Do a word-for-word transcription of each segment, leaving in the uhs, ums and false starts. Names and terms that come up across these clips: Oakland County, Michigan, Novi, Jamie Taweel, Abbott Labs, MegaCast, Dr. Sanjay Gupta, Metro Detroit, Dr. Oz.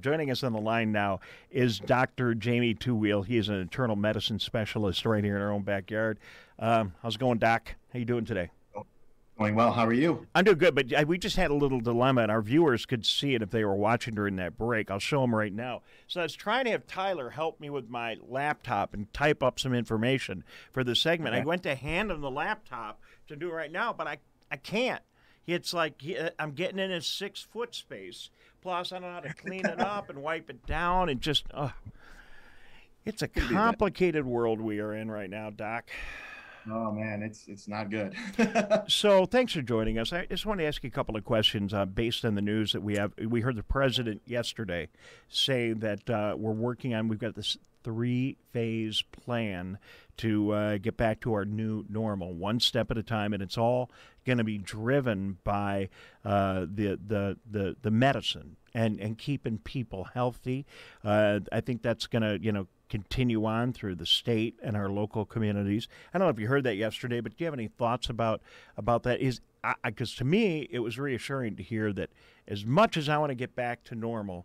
Joining us on the line now is Doctor Jamie Taweel. He is an internal medicine specialist right here in our own backyard. Um, how's it going, Doc? How you doing today? Going well. How are you? I'm doing good, but we just had a little dilemma, and our viewers could see it if they were watching during that break. I'll show them right now. So I was trying to have Tyler help me with my laptop and type up some information for the segment. Okay. I went to hand him the laptop to do it right now, but I, I can't. It's like I'm getting in a six-foot space. Plus, I don't know how to clean it up and wipe it down. And just, oh, it's a complicated world we are in right now, Doc. Oh, man, it's it's not good. So thanks for joining us. I just want to ask you a couple of questions uh, based on the news that we have. We heard the president yesterday say that uh, we're working on, we've got this three-phase plan to uh, get back to our new normal, one step at a time, and it's all going to be driven by uh, the, the the the medicine and, and keeping people healthy. Uh, I think that's going to, you know, continue on through the state and our local communities. I don't know if you heard that yesterday, but do you have any thoughts about about that? Is because to me, it was reassuring to hear that as much as I want to get back to normal,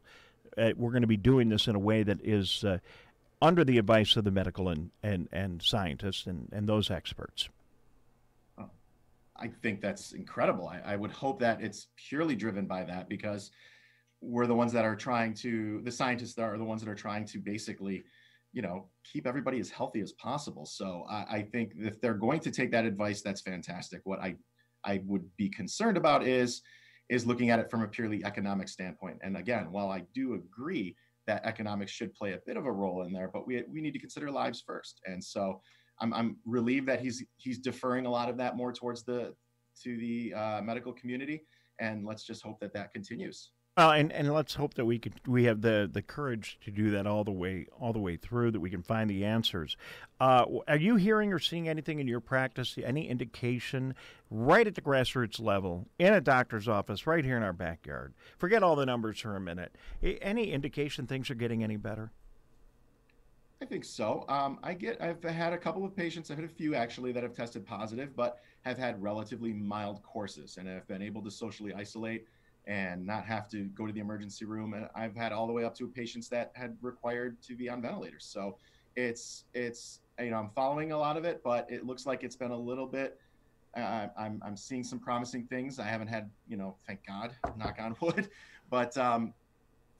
uh, we're going to be doing this in a way that is uh, under the advice of the medical and, and, and scientists and, and those experts. Oh, I think that's incredible. I, I would hope that it's purely driven by that, because we're the ones that are trying to, the scientists are the ones that are trying to basically, you know, keep everybody as healthy as possible. So I, I think if they're going to take that advice, that's fantastic. What I, I would be concerned about is, is looking at it from a purely economic standpoint. And again, while I do agree that economics should play a bit of a role in there, but we we need to consider lives first. And so I'm, I'm relieved that he's he's deferring a lot of that more towards the to the uh, medical community. And let's just hope that that continues. Well, and, and let's hope that we could we have the, the courage to do that all the way all the way through, that we can find the answers. Uh, are you hearing or seeing anything in your practice, any indication right at the grassroots level, in a doctor's office, right here in our backyard? Forget all the numbers for a minute. Any indication things are getting any better? I think so. Um, I get. I've had a couple of patients. I've had a few actually that have tested positive, but have had relatively mild courses and have been able to socially isolate and not have to go to the emergency room. And I've had all the way up to patients that had required to be on ventilators. So it's, it's, you know, I'm following a lot of it, but it looks like it's been a little bit, uh, I'm, I'm seeing some promising things. I haven't had, you know, thank God, knock on wood, but um,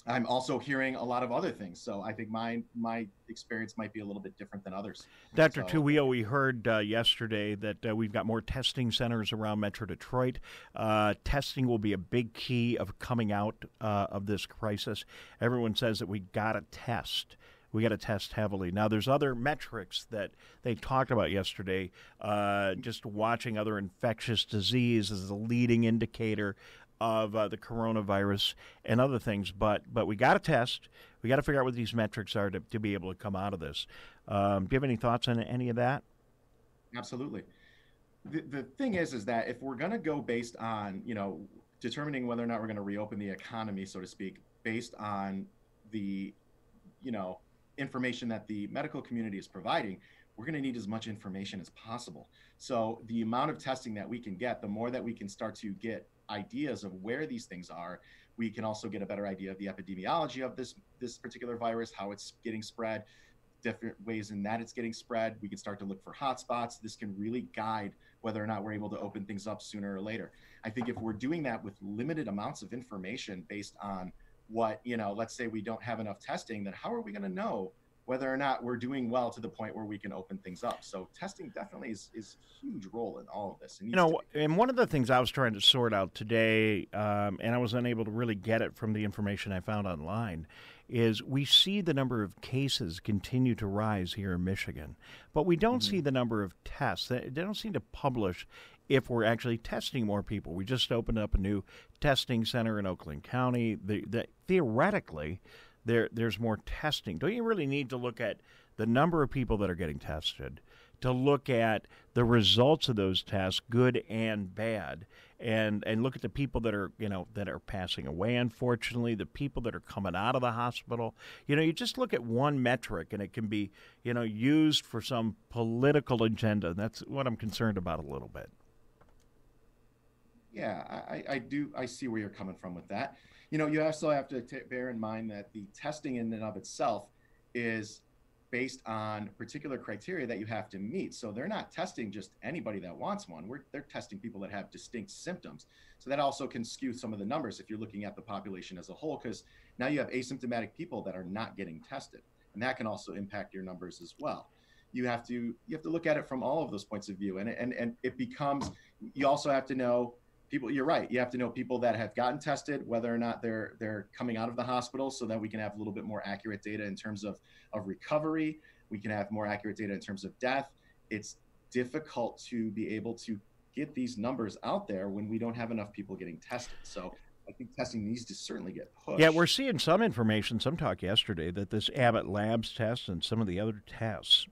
I'm also hearing a lot of other things. So I think my, my experience might be a little bit different than others. Doctor So, Taweel, we heard uh, yesterday that uh, we've got more testing centers around Metro Detroit. Uh, testing will be a big key of coming out uh, of this crisis. Everyone says that we got to test. We got to test heavily. Now, there's other metrics that they talked about yesterday, uh, just watching other infectious disease as a leading indicator of uh, the coronavirus and other things, but but we got to test. We got to figure out what these metrics are to, to be able to come out of this. Um, do you have any thoughts on any of that? Absolutely. The, the thing is, is that if we're going to go based on, you know, determining whether or not we're going to reopen the economy, so to speak, based on the, you know, information that the medical community is providing, we're going to need as much information as possible. So the amount of testing that we can get, the more that we can start to get ideas of where these things are, we can also get a better idea of the epidemiology of this this particular virus, how it's getting spread, different ways in that it's getting spread. We can start to look for hotspots. This can really guide whether or not we're able to open things up sooner or later. I think if we're doing that with limited amounts of information based on what, you know, let's say we don't have enough testing, then how are we going to know whether or not we're doing well to the point where we can open things up? So testing definitely is, is a huge role in all of this. You know, and one of the things I was trying to sort out today, um, and I was unable to really get it from the information I found online, is we see the number of cases continue to rise here in Michigan, but we don't mm-hmm. see the number of tests. They don't seem to publish if we're actually testing more people. We just opened up a new testing center in Oakland County. The, the, theoretically, There, there's more testing. Don't you really need to look at the number of people that are getting tested, to look at the results of those tests, good and bad, and and look at the people that are, you know, that are passing away, unfortunately, the people that are coming out of the hospital. You know, you just look at one metric, and it can be, you know, used for some political agenda. That's what I'm concerned about a little bit. Yeah, I, I do. I see where you're coming from with that. you know, you also have to t- bear in mind that the testing in and of itself is based on particular criteria that you have to meet. So they're not testing just anybody that wants one. We're, they're testing people that have distinct symptoms. So that also can skew some of the numbers if you're looking at the population as a whole, because now you have asymptomatic people that are not getting tested. And that can also impact your numbers as well. You have to you have to look at it from all of those points of view. And, and, and it becomes, you also have to know people, you're right, you have to know people that have gotten tested, whether or not they're they're coming out of the hospital, so that we can have a little bit more accurate data in terms of, of recovery. We can have more accurate data in terms of death. It's difficult to be able to get these numbers out there when we don't have enough people getting tested. So I think testing needs to certainly get pushed. Yeah, we're seeing some information, some talk yesterday, that this Abbott Labs test and some of the other tests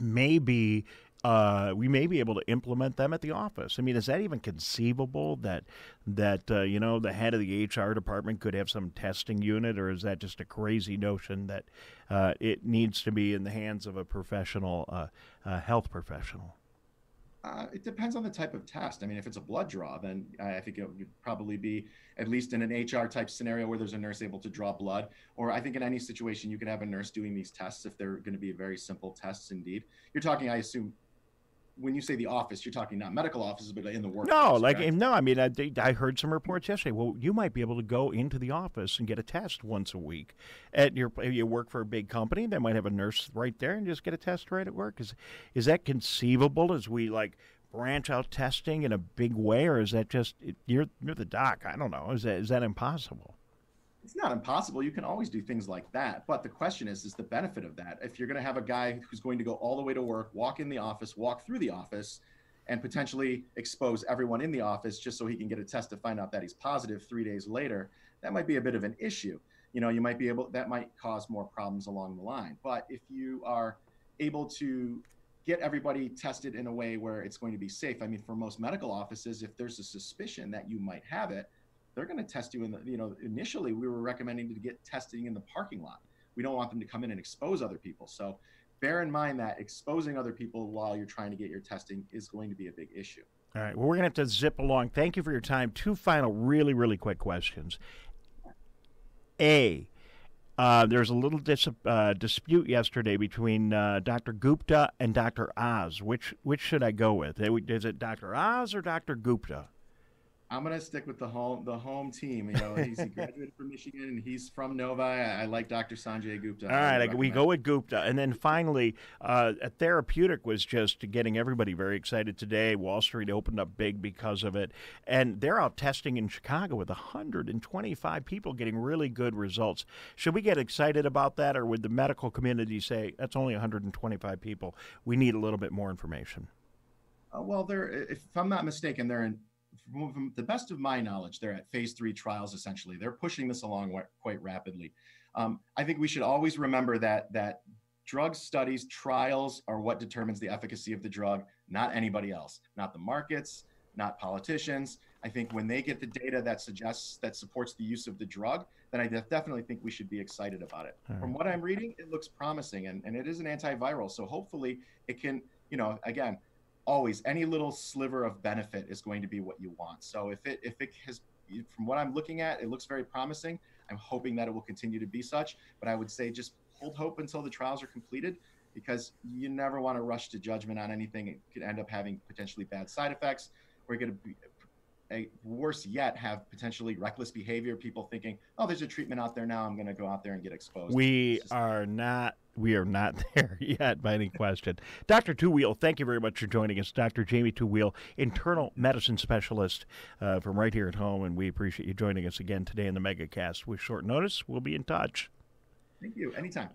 may be, uh, we may be able to implement them at the office. I mean, is that even conceivable that, that uh, you know, the head of the H R department could have some testing unit, or is that just a crazy notion that uh, it needs to be in the hands of a professional, uh, a health professional? Uh, it depends on the type of test. I mean, if it's a blood draw, then I think it would probably be at least in an H R type scenario where there's a nurse able to draw blood. Or I think in any situation, you can have a nurse doing these tests if they're going to be very simple tests indeed. You're talking, I assume, when you say the office, you're talking not medical offices, but in the workplace. No, like right? no. I mean, I, I heard some reports yesterday. Well, you might be able to go into the office and get a test once a week. At your, if you work for a big company, they might have a nurse right there and just get a test right at work. Is is that conceivable? As we like branch out testing in a big way, or is that just you're you're the doc? I don't know. Is that is that impossible? It's not impossible. You can always do things like that. But the question is, is the benefit of that? If you're going to have a guy who's going to go all the way to work, walk in the office, walk through the office, and potentially expose everyone in the office just so he can get a test to find out that he's positive three days later, that might be a bit of an issue. You know, you might be able, that might cause more problems along the line. But if you are able to get everybody tested in a way where it's going to be safe, I mean, for most medical offices, if there's a suspicion that you might have it, they're going to test you in the, you know, initially we were recommending to get testing in the parking lot. We don't want them to come in and expose other people. So bear in mind that exposing other people while you're trying to get your testing is going to be a big issue. All right. Well, we're going to have to zip along. Thank you for your time. Two final really, really quick questions. A, uh, there's a little dis- uh, dispute yesterday between uh, Doctor Gupta and Doctor Oz. Which, which should I go with? Is it Doctor Oz or Doctor Gupta? I'm gonna stick with the home the home team. You know, he's, he graduated from Michigan and he's from Novi. I, I like Doctor Sanjay Gupta. All right, I, we go with Gupta, and then finally, uh, a therapeutic was just getting everybody very excited today. Wall Street opened up big because of it, and they're out testing in Chicago with one hundred twenty-five people getting really good results. Should we get excited about that, or would the medical community say that's only one hundred twenty-five people? We need a little bit more information. Uh, well, they're, if I'm not mistaken, they're in. From the best of my knowledge, they're at phase three trials, essentially. They're pushing this along quite rapidly. Um, I think we should always remember that that drug studies, trials are what determines the efficacy of the drug, not anybody else, not the markets, not politicians. I think when they get the data that suggests, that supports the use of the drug, then I def- definitely think we should be excited about it. All right. From what I'm reading, it looks promising, and, and it is an antiviral. So hopefully it can, you know, again, always any little sliver of benefit is going to be what you want. So if it if it has, from what I'm looking at, it looks very promising. I'm hoping that it will continue to be such, but I would say just hold hope until the trials are completed, because you never want to rush to judgment on anything. It could end up having potentially bad side effects, or you're going to be a, worse yet, have potentially reckless behavior, people thinking, oh, there's a treatment out there now, I'm going to go out there and get exposed. We just, are not We are not there yet by any question. Doctor Taweel, thank you very much for joining us. Doctor Jamie Taweel, internal medicine specialist uh, from right here at home, and we appreciate you joining us again today in the MegaCast. With short notice, we'll be in touch. Thank you. Anytime.